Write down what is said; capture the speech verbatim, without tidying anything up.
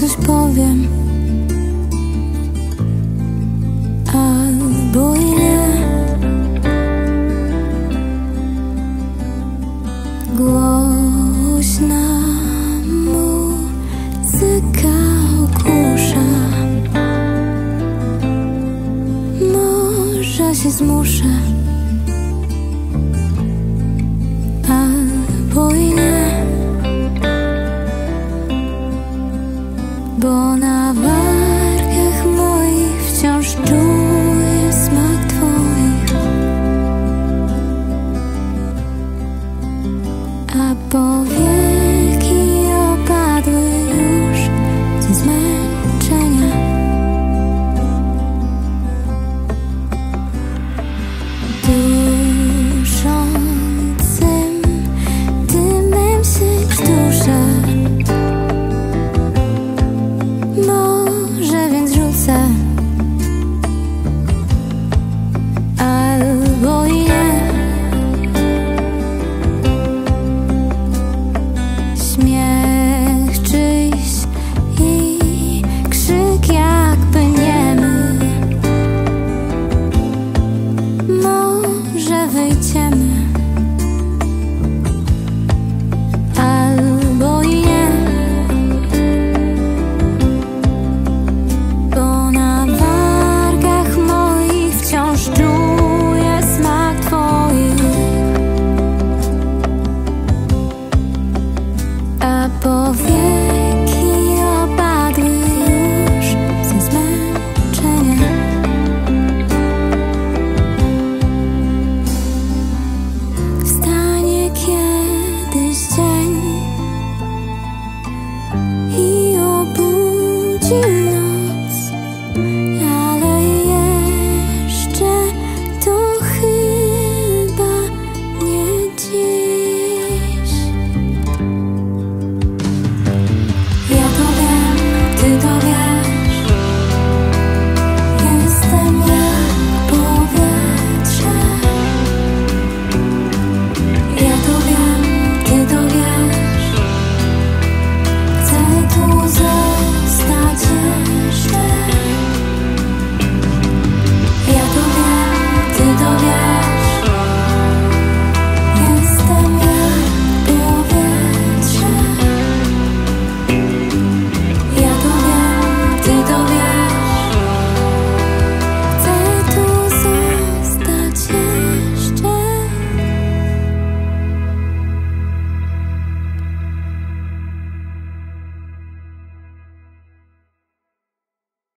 Coś powiem, albo i nie. Głośna muzyka ogłusza. Może się zmuszę, albo i nie. Bo na wargach moich wciąż czuję smak twoich, a powieki opadły już ze zmęczenia. Duszącym dymem się duszę. Śmiech czyś i krzyk jakby niemy. Może wyjdziemy, albo i nie. Bo na wargach moich wciąż czuję smak twoich, a powieki opadły już ze zmęczenia. Wstanie kiedyś dzień i obudzi nas.